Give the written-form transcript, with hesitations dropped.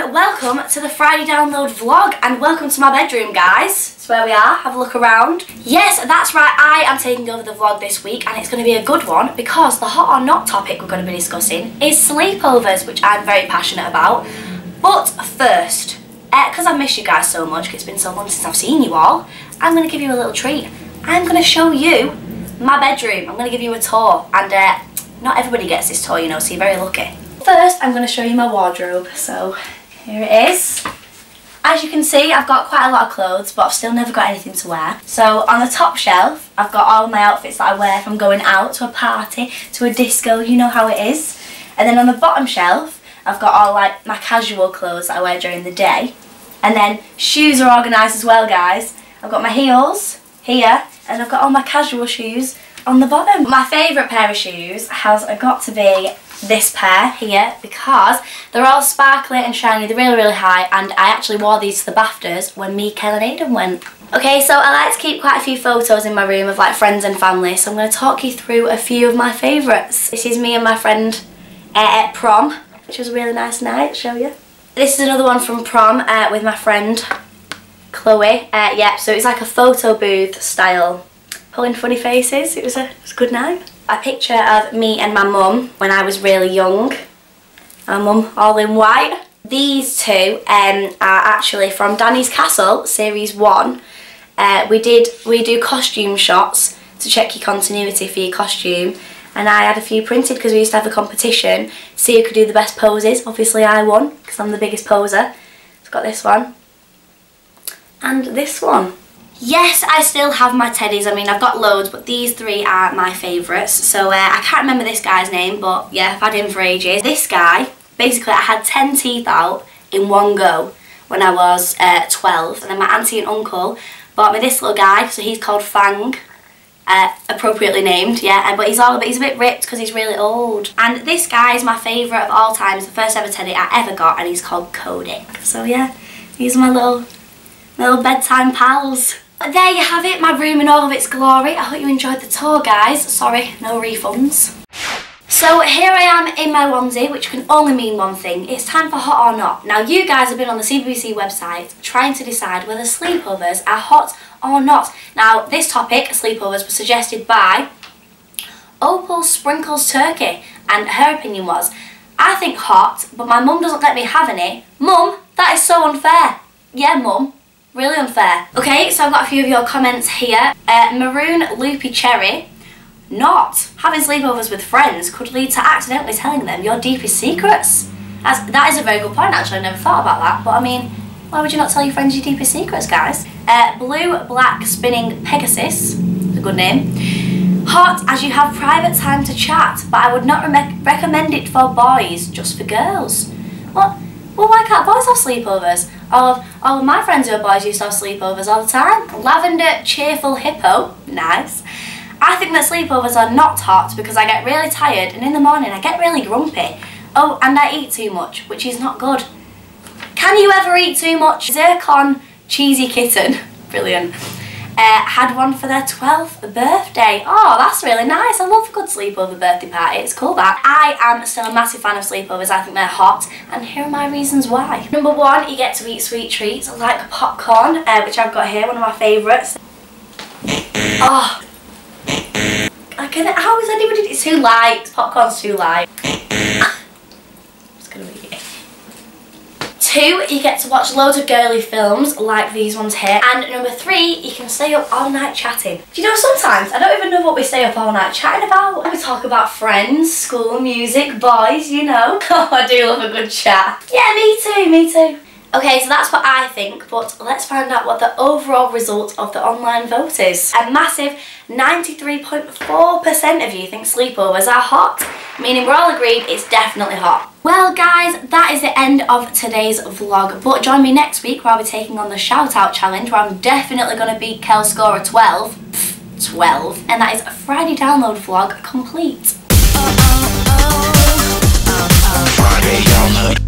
and welcome to the Friday Download vlog, and welcome to my bedroom, guys. It's where we are. Have a look around. Yes, that's right, I am taking over the vlog this week, and it's going to be a good one because the hot or not topic we're going to be discussing is sleepovers, which I'm very passionate about. But first, because I miss you guys so much, because it's been so long since I've seen you all, I'm going to give you a little treat. I'm going to show you my bedroom. I'm going to give you a tour, and not everybody gets this tour, you know, so you're very lucky. First, I'm going to show you my wardrobe. So here it is. As you can see, I've got quite a lot of clothes, but I've still never got anything to wear. So on the top shelf, I've got all my outfits that I wear if I'm going out to a party, to a disco, you know how it is. And then on the bottom shelf, I've got all like my casual clothes that I wear during the day. And then shoes are organised as well, guys. I've got my heels here, and I've got all my casual shoes on the bottom. My favourite pair of shoes has got to be this pair here, because they're all sparkly and shiny, they're really, really high, and I actually wore these to the BAFTAs when me, Kel and Aidan went. Okay, so I like to keep quite a few photos in my room of like friends and family, so I'm going to talk you through a few of my favourites. This is me and my friend at prom, which was a really nice night, show you. This is another one from prom with my friend Chloe. Yeah, so it's like a photo booth style, pulling funny faces. It was a good night. A picture of me and my mum when I was really young. My mum all in white. These two are actually from Danny's Castle series 1. We do costume shots to check your continuity for your costume, and I had a few printed because we used to have a competition, see who could do the best poses. Obviously I won because I'm the biggest poser. I've got this one and this one. Yes, I still have my teddies. I mean, I've got loads, but these three are my favourites. So I can't remember this guy's name, but yeah, I've had him for ages. This guy, basically I had 10 teeth out in one go when I was 12. And then my auntie and uncle bought me this little guy, so he's called Fang. Appropriately named, yeah, but he's a bit ripped because he's really old. And this guy is my favourite of all time. It's the first ever teddy I ever got, and he's called Kodak. So yeah, these are my little bedtime pals. But there you have it, my room in all of its glory. I hope you enjoyed the tour, guys. Sorry, no refunds. So here I am in my onesie, which can only mean one thing. It's time for hot or not. Now you guys have been on the CBBC website trying to decide whether sleepovers are hot or not. Now this topic, sleepovers, was suggested by Opal Sprinkles Turkey, and her opinion was, I think hot, but my mum doesn't let me have any. Mum, that is so unfair. Yeah, mum. Really unfair. Okay, so I've got a few of your comments here. Maroon Loopy Cherry. Not having sleepovers with friends could lead to accidentally telling them your deepest secrets. That is a very good point, actually. I never thought about that. But I mean, why would you not tell your friends your deepest secrets, guys? Blue Black Spinning Pegasus, a good name. Hot as you have private time to chat, but I would not recommend it for boys, just for girls. What? Well, why can't boys have sleepovers? All of my friends who are boys used to have sleepovers all the time. Lavender Cheerful Hippo, nice. I think that sleepovers are not hot because I get really tired, and in the morning I get really grumpy. Oh, and I eat too much, which is not good. Can you ever eat too much? Zircon Cheesy Kitten, brilliant. Had one for their 12th birthday. Oh, that's really nice. I love a good sleepover birthday party. It's cool that. I am still a massive fan of sleepovers. I think they're hot, and here are my reasons why. Number one, you get to eat sweet treats like popcorn, which I've got here, one of my favourites. Oh. How is anybody? It's too light. Popcorn's too light. I'm just gonna eat it. Two, you get to watch loads of girly films like these ones here. And number three, you can stay up all night chatting. Do you know, sometimes I don't even know what we stay up all night chatting about. We talk about friends, school, music, boys, you know. Oh, I do love a good chat. Yeah, me too, me too. Okay, so that's what I think, but let's find out what the overall result of the online vote is. A massive 93.4% of you think sleepovers are hot, meaning we're all agreed it's definitely hot. Well guys, that is the end of today's vlog, but join me next week where I'll be taking on the shout out challenge, where I'm definitely going to beat Kel's score of 12. 12. And that is a Friday Download vlog complete. Friday Download.